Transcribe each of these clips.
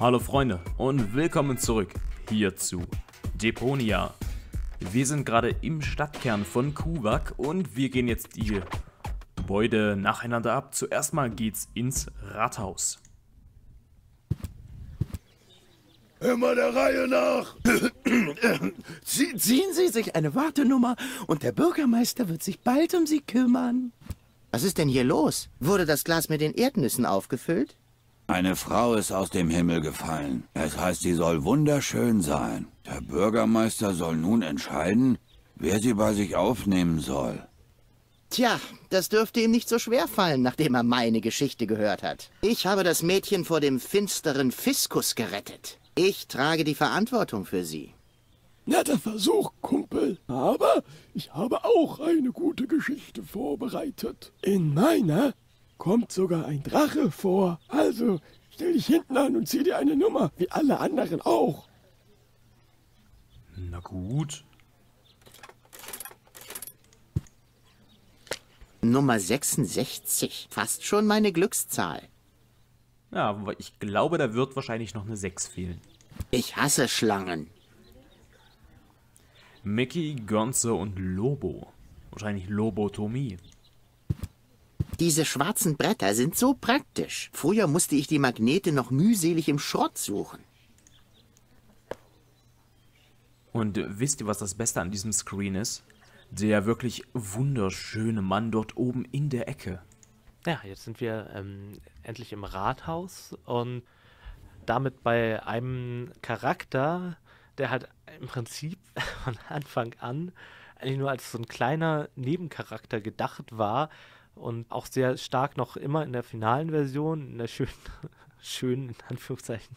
Hallo Freunde und willkommen zurück hier zu Deponia. Wir sind gerade im Stadtkern von Kuvaq und wir gehen jetzt die Gebäude nacheinander ab. Zuerst mal geht's ins Rathaus. Immer der Reihe nach. Ziehen Sie sich eine Wartenummer und der Bürgermeister wird sich bald um Sie kümmern. Was ist denn hier los? Wurde das Glas mit den Erdnüssen aufgefüllt? Eine Frau ist aus dem Himmel gefallen. Es heißt, sie soll wunderschön sein. Der Bürgermeister soll nun entscheiden, wer sie bei sich aufnehmen soll. Tja, das dürfte ihm nicht so schwer fallen, nachdem er meine Geschichte gehört hat. Ich habe das Mädchen vor dem finsteren Fiskus gerettet. Ich trage die Verantwortung für sie. Netter Versuch, Kumpel. Aber ich habe auch eine gute Geschichte vorbereitet. In meiner kommt sogar ein Drache vor. Also stell dich hinten an und zieh dir eine Nummer, wie alle anderen auch. Na gut. Nummer 66. Fast schon meine Glückszahl. Ja, aber ich glaube, da wird wahrscheinlich noch eine 6 fehlen. Ich hasse Schlangen. Mickey, Gonzo und Lobo. Wahrscheinlich Lobotomie. Diese schwarzen Bretter sind so praktisch. Früher musste ich die Magnete noch mühselig im Schrott suchen. Und wisst ihr, was das Beste an diesem Screen ist? Der wirklich wunderschöne Mann dort oben in der Ecke. Ja, jetzt sind wir endlich im Rathaus und damit bei einem Charakter, der halt im Prinzip von Anfang an eigentlich nur als so ein kleiner Nebencharakter gedacht war, und auch sehr stark noch immer in der finalen Version, in der schönen in Anführungszeichen,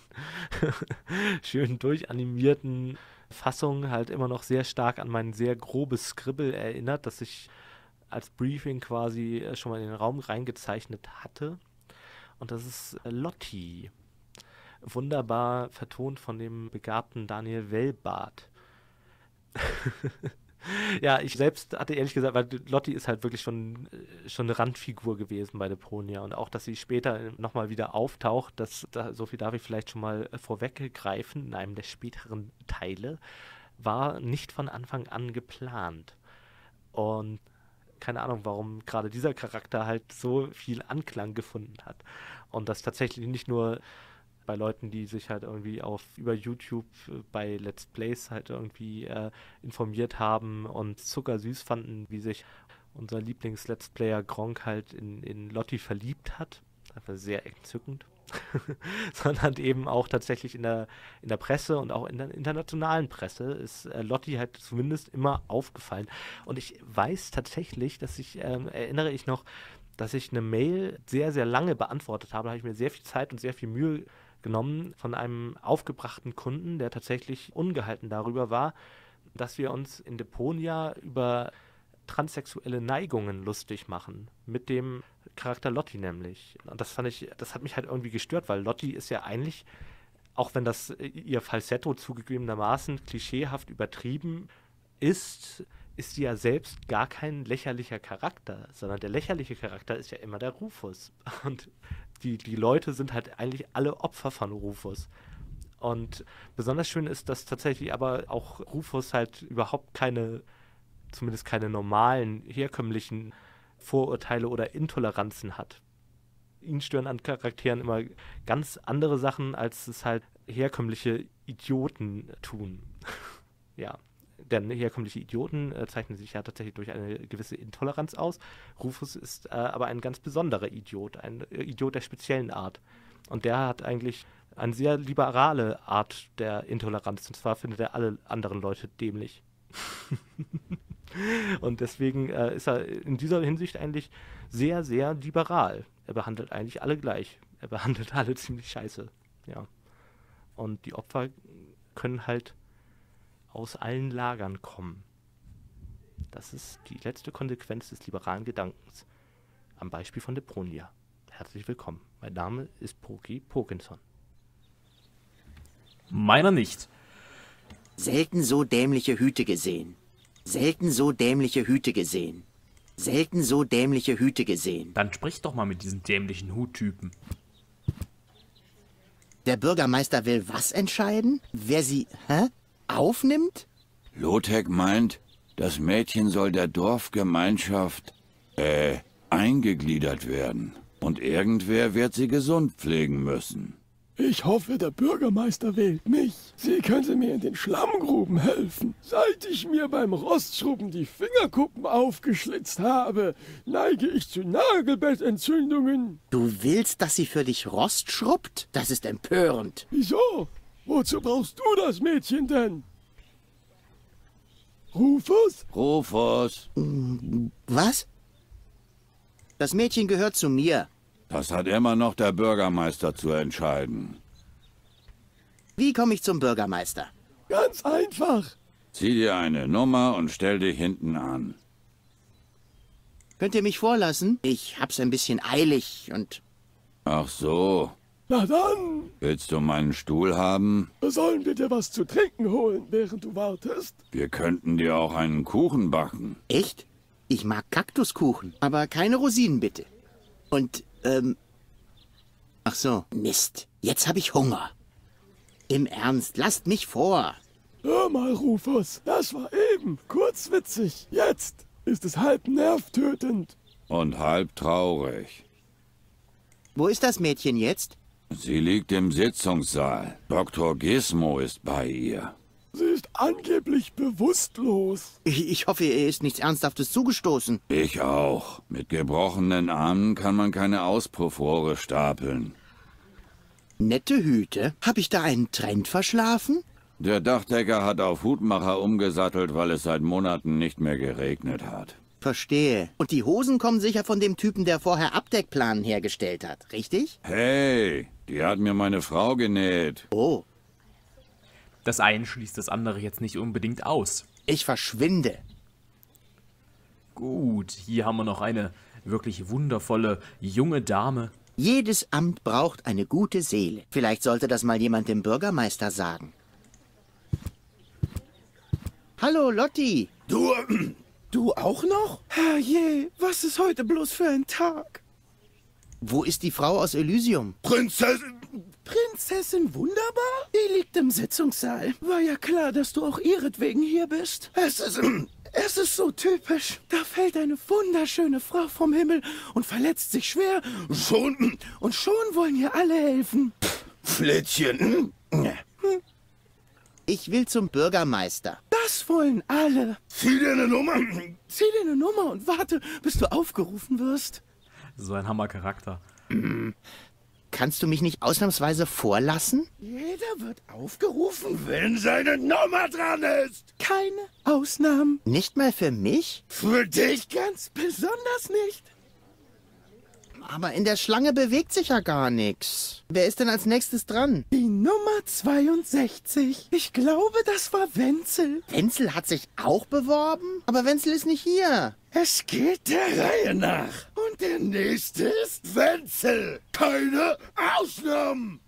schön durchanimierten Fassung halt immer noch sehr stark an mein sehr grobes Scribble erinnert, das ich als Briefing quasi schon mal in den Raum reingezeichnet hatte. Und das ist Lotti, wunderbar vertont von dem begabten Daniel Wellbart. Ja, ich selbst hatte ehrlich gesagt, weil Lotti ist halt wirklich schon eine Randfigur gewesen bei Deponia, und auch, dass sie später nochmal wieder auftaucht, so viel darf ich vielleicht schon mal vorweggreifen, in einem der späteren Teile, war nicht von Anfang an geplant. Und keine Ahnung, warum gerade dieser Charakter halt so viel Anklang gefunden hat. Und das tatsächlich nicht nur bei Leuten, die sich halt irgendwie über YouTube bei Let's Plays halt irgendwie informiert haben und zuckersüß fanden, wie sich unser Lieblings-Let's Player Gronkh halt in Lotti verliebt hat. Das war sehr entzückend. Sondern eben auch tatsächlich in der Presse und auch in der internationalen Presse ist Lotti halt zumindest immer aufgefallen. Und ich weiß tatsächlich, dass ich, erinnere ich noch, dass ich eine Mail sehr, sehr lange beantwortet habe. Da habe ich mir sehr viel Zeit und sehr viel Mühe genommen von einem aufgebrachten Kunden, der tatsächlich ungehalten darüber war, dass wir uns in Deponia über transsexuelle Neigungen lustig machen, mit dem Charakter Lotti nämlich. Und das hat mich halt irgendwie gestört, weil Lotti ist ja eigentlich, auch wenn das ihr Falsetto zugegebenermaßen klischeehaft übertrieben ist sie ja selbst gar kein lächerlicher Charakter, sondern der lächerliche Charakter ist ja immer der Rufus. Und die Leute sind halt eigentlich alle Opfer von Rufus. Und besonders schön ist, dass tatsächlich aber auch Rufus halt überhaupt keine, zumindest keine normalen, herkömmlichen Vorurteile oder Intoleranzen hat. Ihn stören an Charakteren immer ganz andere Sachen, als es halt herkömmliche Idioten tun. Ja. Denn herkömmliche Idioten zeichnen sich ja tatsächlich durch eine gewisse Intoleranz aus. Rufus ist aber ein ganz besonderer Idiot, ein Idiot der speziellen Art. Und der hat eigentlich eine sehr liberale Art der Intoleranz. Und zwar findet er alle anderen Leute dämlich. Und deswegen ist er in dieser Hinsicht eigentlich sehr, sehr liberal. Er behandelt eigentlich alle gleich. Er behandelt alle ziemlich scheiße. Ja. Und die Opfer können halt aus allen Lagern kommen. Das ist die letzte Konsequenz des liberalen Gedankens. Am Beispiel von Deponia. Herzlich willkommen. Mein Name ist Poki Pokinson. Meiner nicht. Selten so dämliche Hüte gesehen. Selten so dämliche Hüte gesehen. Selten so dämliche Hüte gesehen. Dann sprich doch mal mit diesen dämlichen Huttypen. Der Bürgermeister will was entscheiden? Wer sie, aufnimmt? Lothek meint, das Mädchen soll der Dorfgemeinschaft, eingegliedert werden. Und irgendwer wird sie gesund pflegen müssen. Ich hoffe, der Bürgermeister wählt mich. Sie könnte mir in den Schlammgruben helfen. Seit ich mir beim Rostschrubben die Fingerkuppen aufgeschlitzt habe, neige ich zu Nagelbettentzündungen. Du willst, dass sie für dich Rost schrubbt? Das ist empörend. Wieso? Wozu brauchst du das Mädchen denn? Rufus? Rufus. Was? Das Mädchen gehört zu mir. Das hat immer noch der Bürgermeister zu entscheiden. Wie komme ich zum Bürgermeister? Ganz einfach. Zieh dir eine Nummer und stell dich hinten an. Könnt ihr mich vorlassen? Ich hab's ein bisschen eilig und... Ach so. Na dann. Willst du meinen Stuhl haben? Sollen wir dir was zu trinken holen, während du wartest? Wir könnten dir auch einen Kuchen backen. Echt? Ich mag Kaktuskuchen, aber keine Rosinen bitte. Und, ach so, Mist. Jetzt habe ich Hunger. Im Ernst, lasst mich vor. Hör mal, Rufus, das war eben kurzwitzig. Jetzt ist es halb nervtötend. Und halb traurig. Wo ist das Mädchen jetzt? Sie liegt im Sitzungssaal. Dr. Gizmo ist bei ihr. Sie ist angeblich bewusstlos. Ich hoffe, ihr ist nichts Ernsthaftes zugestoßen. Ich auch. Mit gebrochenen Armen kann man keine Auspuffrohre stapeln. Nette Hüte. Habe ich da einen Trend verschlafen? Der Dachdecker hat auf Hutmacher umgesattelt, weil es seit Monaten nicht mehr geregnet hat. Verstehe. Und die Hosen kommen sicher von dem Typen, der vorher Abdeckplanen hergestellt hat, richtig? Hey, die hat mir meine Frau genäht. Oh. Das eine schließt das andere jetzt nicht unbedingt aus. Ich verschwinde. Gut, hier haben wir noch eine wirklich wundervolle junge Dame. Jedes Amt braucht eine gute Seele. Vielleicht sollte das mal jemand dem Bürgermeister sagen. Hallo, Lotti. Du auch noch? Herrje, was ist heute bloß für ein Tag? Wo ist die Frau aus Elysium? Prinzessin Wunderbar? Die liegt im Sitzungssaal. War ja klar, dass du auch ihretwegen hier bist. Es ist so typisch. Da fällt eine wunderschöne Frau vom Himmel und verletzt sich schwer. Und schon wollen hier alle helfen. Flittchen. Ich will zum Bürgermeister. Das wollen alle. Zieh dir eine Nummer und warte, bis du aufgerufen wirst. So ein Hammercharakter. Kannst du mich nicht ausnahmsweise vorlassen? Jeder wird aufgerufen, wenn seine Nummer dran ist. Keine Ausnahmen. Nicht mal für mich? Für dich ganz besonders nicht. Aber in der Schlange bewegt sich ja gar nichts. Wer ist denn als nächstes dran? Die Nummer 62. Ich glaube, das war Wenzel. Wenzel hat sich auch beworben? Aber Wenzel ist nicht hier. Es geht der Reihe nach. Und der nächste ist Wenzel. Keine Ausnahmen.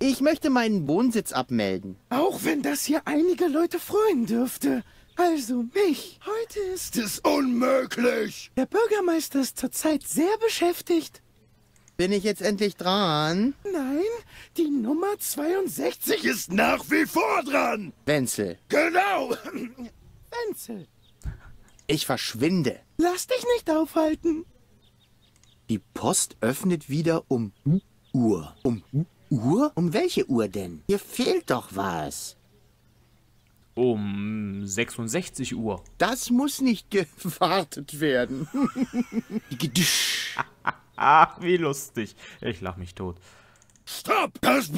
Ich möchte meinen Wohnsitz abmelden. Auch wenn das hier einige Leute freuen dürfte. Also mich. Heute ist es unmöglich. Der Bürgermeister ist zurzeit sehr beschäftigt. Bin ich jetzt endlich dran? Nein, die Nummer 62 ist nach wie vor dran. Wenzel. Genau. Wenzel. Ich verschwinde. Lass dich nicht aufhalten. Die Post öffnet wieder um Uhr. Um Uhr? Um welche Uhr denn? Hier fehlt doch was. Um 66 Uhr. Das muss nicht gewartet werden. Wie lustig. Ich lach mich tot. Stopp! Das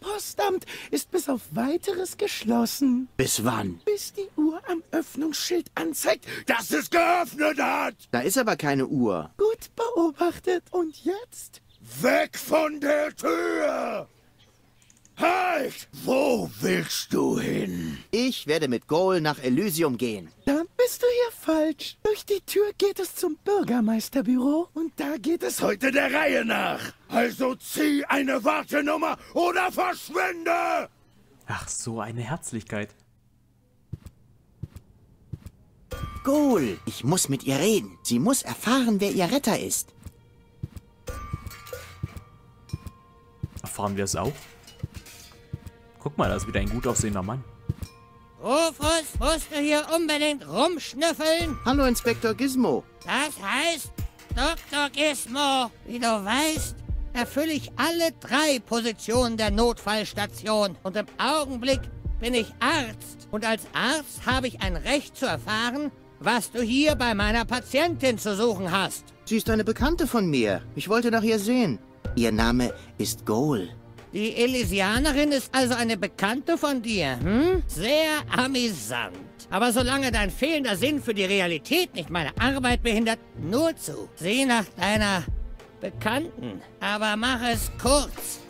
Postamt ist bis auf Weiteres geschlossen. Bis wann? Bis die Uhr am Öffnungsschild anzeigt, dass es geöffnet hat. Da ist aber keine Uhr. Gut beobachtet. Und jetzt? Weg von der Tür! Halt! Wo willst du hin? Ich werde mit Goal nach Elysium gehen. Dann bist du hier falsch. Durch die Tür geht es zum Bürgermeisterbüro und da geht es heute der Reihe nach. Also zieh eine Wartenummer oder verschwinde! Ach, so eine Herzlichkeit. Goal, ich muss mit ihr reden. Sie muss erfahren, wer ihr Retter ist. Fahren wir es auf? Guck mal, da ist wieder ein gut aussehender Mann. Rufus musste hier unbedingt rumschnüffeln. Hallo, Inspektor Gizmo. Das heißt, Dr. Gizmo, wie du weißt, erfülle ich alle 3 Positionen der Notfallstation. Und im Augenblick bin ich Arzt. Und als Arzt habe ich ein Recht zu erfahren, was du hier bei meiner Patientin zu suchen hast. Sie ist eine Bekannte von mir. Ich wollte nach ihr sehen. Ihr Name ist Goal. Die Elysianerin ist also eine Bekannte von dir, hm? Sehr amüsant. Aber solange dein fehlender Sinn für die Realität nicht meine Arbeit behindert, nur zu. Sieh nach deiner Bekannten, aber mach es kurz.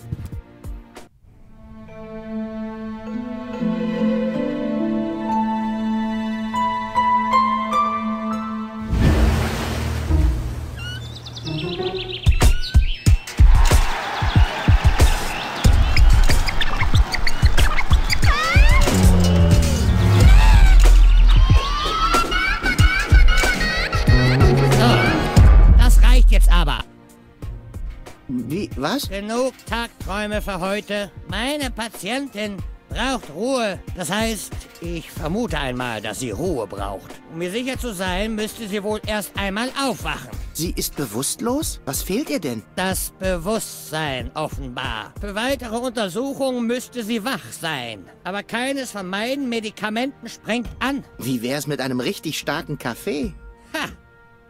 Wie, was? Genug Tagträume für heute. Meine Patientin braucht Ruhe. Das heißt, ich vermute einmal, dass sie Ruhe braucht. Um mir sicher zu sein, müsste sie wohl erst einmal aufwachen. Sie ist bewusstlos? Was fehlt ihr denn? Das Bewusstsein, offenbar. Für weitere Untersuchungen müsste sie wach sein. Aber keines von meinen Medikamenten springt an. Wie wär's mit einem richtig starken Kaffee? Ha!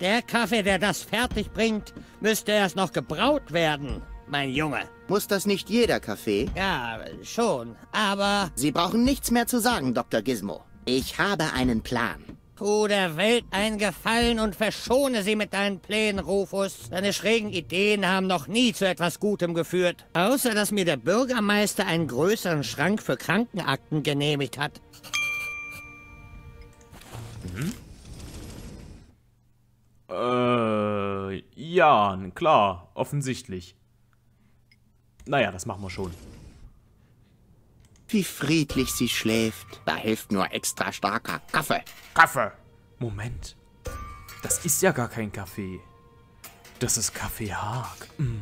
Der Kaffee, der das fertig bringt, müsste erst noch gebraut werden, mein Junge. Muss das nicht jeder Kaffee? Ja, schon, aber... Sie brauchen nichts mehr zu sagen, Dr. Gizmo. Ich habe einen Plan. Tu der Welt einen Gefallen und verschone sie mit deinen Plänen, Rufus. Deine schrägen Ideen haben noch nie zu etwas Gutem geführt. Außer, dass mir der Bürgermeister einen größeren Schrank für Krankenakten genehmigt hat. Mhm. Ja, klar, offensichtlich. Naja, das machen wir schon. Wie friedlich sie schläft. Da hilft nur extra starker Kaffee. Kaffee! Moment. Das ist ja gar kein Kaffee. Das ist Kaffeehaag. Mm.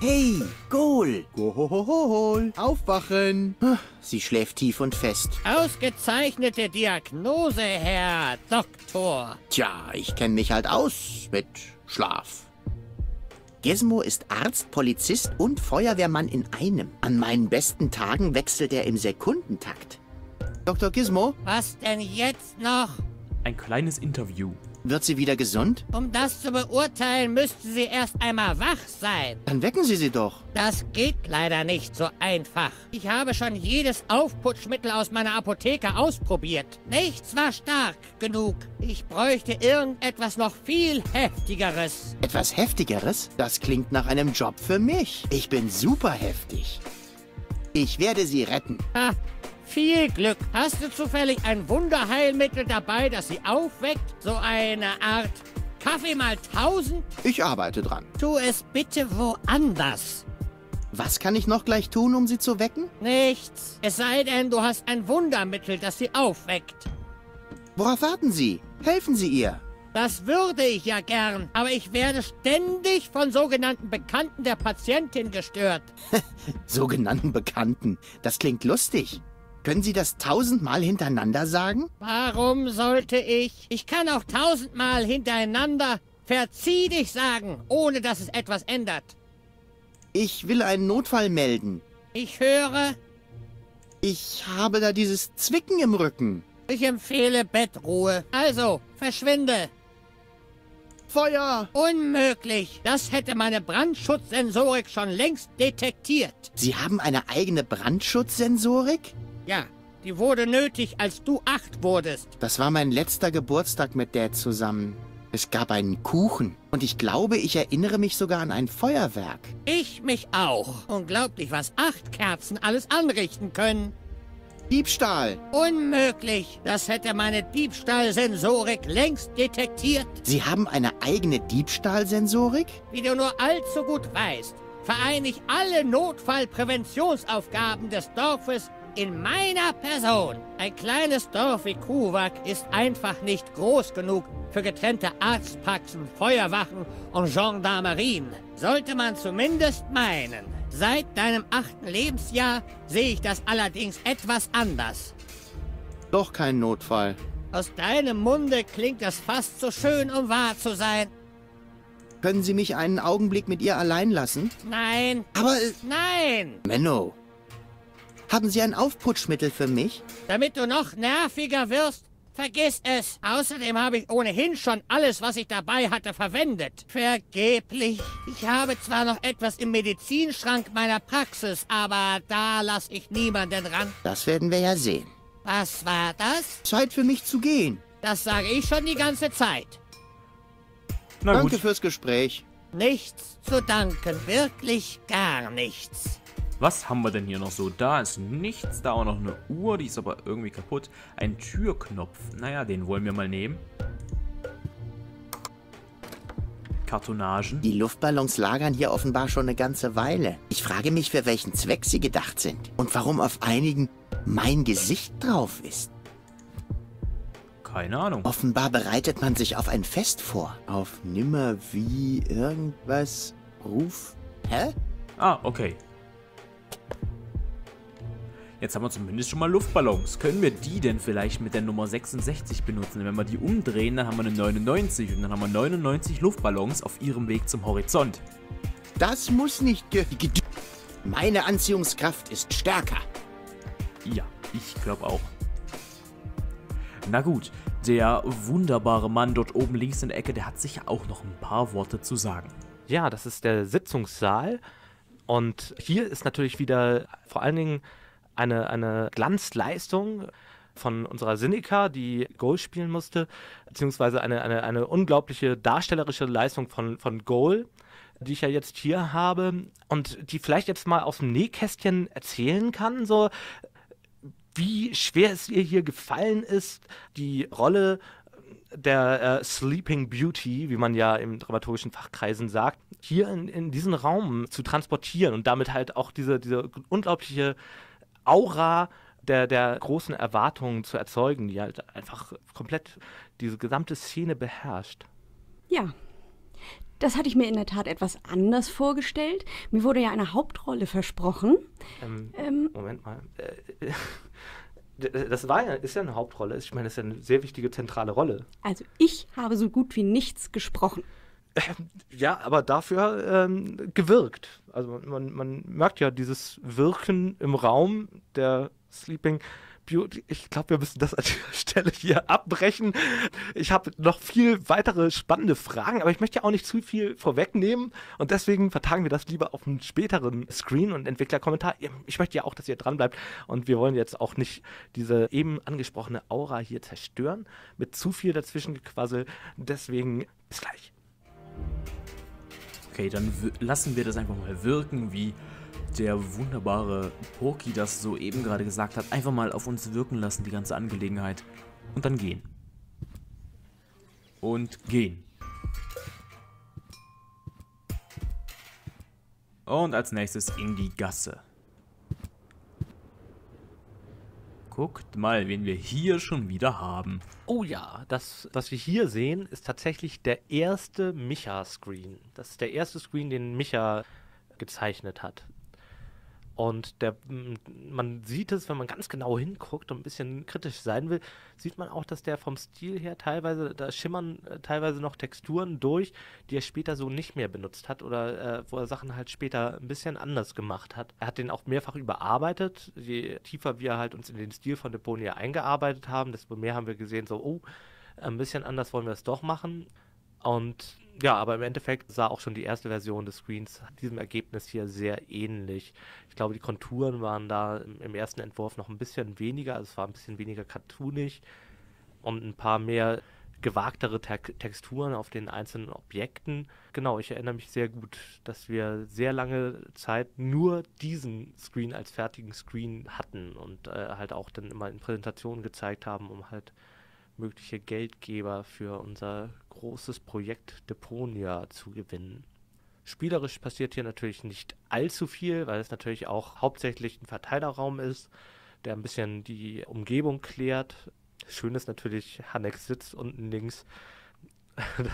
Hey, Goal! Goal! Aufwachen! Sie schläft tief und fest. Ausgezeichnete Diagnose, Herr Doktor. Tja, ich kenne mich halt aus mit Schlaf. Gizmo ist Arzt, Polizist und Feuerwehrmann in einem. An meinen besten Tagen wechselt er im Sekundentakt. Dr. Gizmo? Was denn jetzt noch? Ein kleines Interview. Wird sie wieder gesund? Um das zu beurteilen, müsste sie erst einmal wach sein. Dann wecken Sie sie doch. Das geht leider nicht so einfach. Ich habe schon jedes Aufputschmittel aus meiner Apotheke ausprobiert. Nichts war stark genug. Ich bräuchte irgendetwas noch viel Heftigeres. Etwas Heftigeres? Das klingt nach einem Job für mich. Ich bin super heftig. Ich werde sie retten. Ah. Viel Glück. Hast du zufällig ein Wunderheilmittel dabei, das sie aufweckt? So eine Art Kaffee mal 1000? Ich arbeite dran. Tu es bitte woanders. Was kann ich noch gleich tun, um sie zu wecken? Nichts. Es sei denn, du hast ein Wundermittel, das sie aufweckt. Worauf warten Sie? Helfen Sie ihr. Das würde ich ja gern, aber ich werde ständig von sogenannten Bekannten der Patientin gestört. Sogenannten Bekannten? Das klingt lustig. Können Sie das 1000-mal hintereinander sagen? Warum sollte ich? Ich kann auch 1000-mal hintereinander verzieh dich sagen, ohne dass es etwas ändert. Ich will einen Notfall melden. Ich höre. Ich habe da dieses Zwicken im Rücken. Ich empfehle Bettruhe. Also, verschwinde. Feuer! Unmöglich! Das hätte meine Brandschutzsensorik schon längst detektiert. Sie haben eine eigene Brandschutzsensorik? Ja, die wurde nötig, als du 8 wurdest. Das war mein letzter Geburtstag mit Dad zusammen. Es gab einen Kuchen. Und ich glaube, ich erinnere mich sogar an ein Feuerwerk. Ich mich auch. Unglaublich, was 8 Kerzen alles anrichten können. Diebstahl. Unmöglich. Das hätte meine Diebstahlsensorik längst detektiert. Sie haben eine eigene Diebstahlsensorik? Wie du nur allzu gut weißt, vereine ich alle Notfallpräventionsaufgaben des Dorfes in meiner Person. Ein kleines Dorf wie Kuvaq ist einfach nicht groß genug für getrennte Arztpraxen, Feuerwachen und Gendarmerien. Sollte man zumindest meinen. Seit deinem 8. Lebensjahr sehe ich das allerdings etwas anders. Doch kein Notfall. Aus deinem Munde klingt es fast so schön, um wahr zu sein. Können Sie mich einen Augenblick mit ihr allein lassen? Nein. Aber... Nein! Menno, haben Sie ein Aufputschmittel für mich? Damit du noch nerviger wirst, vergiss es. Außerdem habe ich ohnehin schon alles, was ich dabei hatte, verwendet. Vergeblich. Ich habe zwar noch etwas im Medizinschrank meiner Praxis, aber da lasse ich niemanden ran. Das werden wir ja sehen. Was war das? Zeit für mich zu gehen. Das sage ich schon die ganze Zeit. Na gut. Danke fürs Gespräch. Nichts zu danken, wirklich gar nichts. Was haben wir denn hier noch so? Da ist nichts, da auch noch eine Uhr, die ist aber irgendwie kaputt. Ein Türknopf, naja, den wollen wir mal nehmen. Kartonagen. Die Luftballons lagern hier offenbar schon eine ganze Weile. Ich frage mich, für welchen Zweck sie gedacht sind und warum auf einigen mein Gesicht drauf ist. Keine Ahnung. Offenbar bereitet man sich auf ein Fest vor. Auf nimmer wie irgendwas Ruf. Hä? Ah, okay. Jetzt haben wir zumindest schon mal Luftballons. Können wir die denn vielleicht mit der Nummer 66 benutzen? Wenn wir die umdrehen, dann haben wir eine 99. Und dann haben wir 99 Luftballons auf ihrem Weg zum Horizont. Das muss nicht Meine Anziehungskraft ist stärker. Ja, ich glaube auch. Na gut, der wunderbare Mann dort oben links in der Ecke, der hat sicher auch noch ein paar Worte zu sagen. Ja, das ist der Sitzungssaal und hier ist natürlich wieder vor allen Dingen eine Glanzleistung von unserer Sindica, die Goal spielen musste, beziehungsweise eine unglaubliche darstellerische Leistung von Goal, die ich ja jetzt hier habe und die vielleicht jetzt mal aus dem Nähkästchen erzählen kann, so... Wie schwer es ihr hier gefallen ist, die Rolle der Sleeping Beauty, wie man ja im dramaturgischen Fachkreisen sagt, hier in diesen Raum zu transportieren und damit halt auch diese unglaubliche Aura der großen Erwartungen zu erzeugen, die halt einfach komplett diese gesamte Szene beherrscht. Ja, das hatte ich mir in der Tat etwas anders vorgestellt. Mir wurde ja eine Hauptrolle versprochen. Moment mal. Das ist ja eine Hauptrolle. Ich meine, das ist ja eine sehr wichtige, zentrale Rolle. Also ich habe so gut wie nichts gesprochen. Ja, aber dafür gewirkt. Also man merkt ja dieses Wirken im Raum der Sleeping Beauty. Ich glaube, wir müssen das an dieser Stelle hier abbrechen. Ich habe noch viel weitere spannende Fragen, aber ich möchte ja auch nicht zu viel vorwegnehmen und deswegen vertagen wir das lieber auf einen späteren Screen- und Entwicklerkommentar. Ich möchte ja auch, dass ihr dranbleibt und wir wollen jetzt auch nicht diese eben angesprochene Aura hier zerstören mit zu viel dazwischen gequassel. Deswegen bis gleich. Okay, dann lassen wir das einfach mal wirken, wie der wunderbare Porky das soeben gerade gesagt hat. Einfach mal auf uns wirken lassen, die ganze Angelegenheit. Und dann gehen. Und gehen. Und als nächstes in die Gasse. Guckt mal, wen wir hier schon wieder haben. Oh ja, das, was wir hier sehen, ist tatsächlich der erste Micha-Screen. Das ist der erste Screen, den Micha gezeichnet hat. Und man sieht es, wenn man ganz genau hinguckt und ein bisschen kritisch sein will, sieht man auch, dass der vom Stil her teilweise, da schimmern teilweise noch Texturen durch, die er später so nicht mehr benutzt hat oder wo er Sachen halt später ein bisschen anders gemacht hat. Er hat den auch mehrfach überarbeitet. Je tiefer wir halt uns in den Stil von Deponia eingearbeitet haben, desto mehr haben wir gesehen, so, oh, ein bisschen anders wollen wir es doch machen. Und ja, aber im Endeffekt sah auch schon die erste Version des Screens diesem Ergebnis hier sehr ähnlich. Ich glaube, die Konturen waren da im ersten Entwurf noch ein bisschen weniger, also es war ein bisschen weniger cartoonig und ein paar mehr gewagtere Texturen auf den einzelnen Objekten. Genau, ich erinnere mich sehr gut, dass wir sehr lange Zeit nur diesen Screen als fertigen Screen hatten und halt auch dann immer in Präsentationen gezeigt haben, um halt mögliche Geldgeber für unser großes Projekt Deponia zu gewinnen. Spielerisch passiert hier natürlich nicht allzu viel, weil es natürlich auch hauptsächlich ein Verteilerraum ist, der ein bisschen die Umgebung klärt. Schön ist natürlich, Hanex sitzt unten links,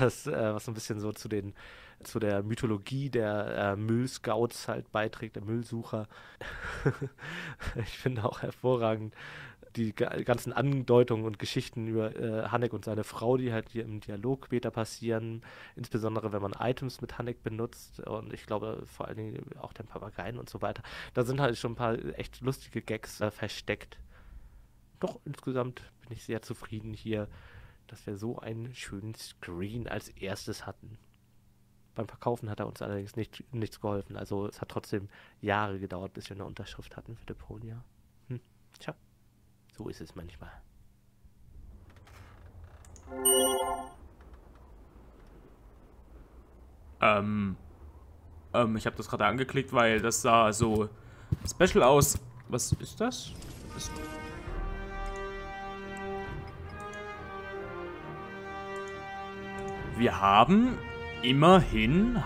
das, was ein bisschen so zu den zu der Mythologie der Müllscouts halt beiträgt, der Müllsucher. Ich finde auch hervorragend die ganzen Andeutungen und Geschichten über Haneck und seine Frau, die halt hier im Dialog später passieren, insbesondere wenn man Items mit Haneck benutzt und ich glaube vor allen Dingen auch den Papageien und so weiter. Da sind halt schon ein paar echt lustige Gags versteckt. Doch insgesamt bin ich sehr zufrieden hier, dass wir so einen schönen Screen als erstes hatten. Beim Verkaufen hat er uns allerdings nichts geholfen, also es hat trotzdem Jahre gedauert, bis wir eine Unterschrift hatten für Deponia. Tja. So ist es manchmal. Ich habe das gerade angeklickt, weil das sah so special aus. Was ist das? Wir haben, immerhin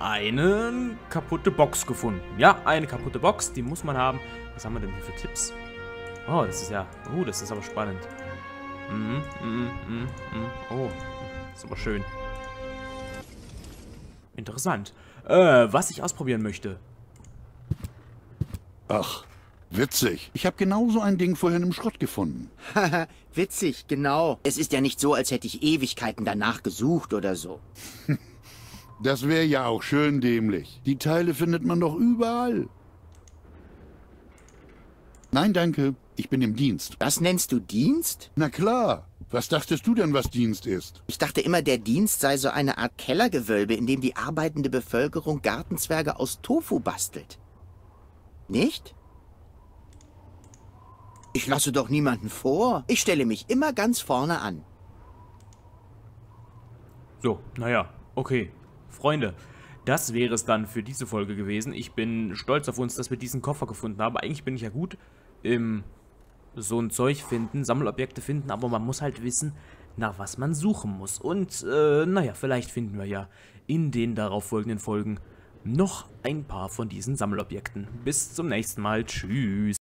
eine kaputte Box gefunden. Ja, eine kaputte Box, die muss man haben. Was haben wir denn hier für Tipps? Oh, das ist ja... Oh, das ist aber spannend. Oh, das ist aber schön. Interessant. Was ich ausprobieren möchte. Ach, witzig. Ich habe genauso ein Ding vorhin im Schrott gefunden. Haha, witzig, genau. Es ist ja nicht so, als hätte ich Ewigkeiten danach gesucht oder so. Das wäre ja auch schön dämlich. Die Teile findet man doch überall. Nein, danke. Ich bin im Dienst. Was nennst du Dienst? Na klar. Was dachtest du denn, was Dienst ist? Ich dachte immer, der Dienst sei so eine Art Kellergewölbe, in dem die arbeitende Bevölkerung Gartenzwerge aus Tofu bastelt. Nicht? Ich lasse doch niemanden vor. Ich stelle mich immer ganz vorne an. So, naja. Okay. Freunde. Das wäre es dann für diese Folge gewesen. Ich bin stolz auf uns, dass wir diesen Koffer gefunden haben. Eigentlich bin ich ja gut im so ein Zeug finden, Sammelobjekte finden, aber man muss halt wissen, nach was man suchen muss. Und naja, vielleicht finden wir ja in den darauf folgenden Folgen noch ein paar von diesen Sammelobjekten. Bis zum nächsten Mal. Tschüss.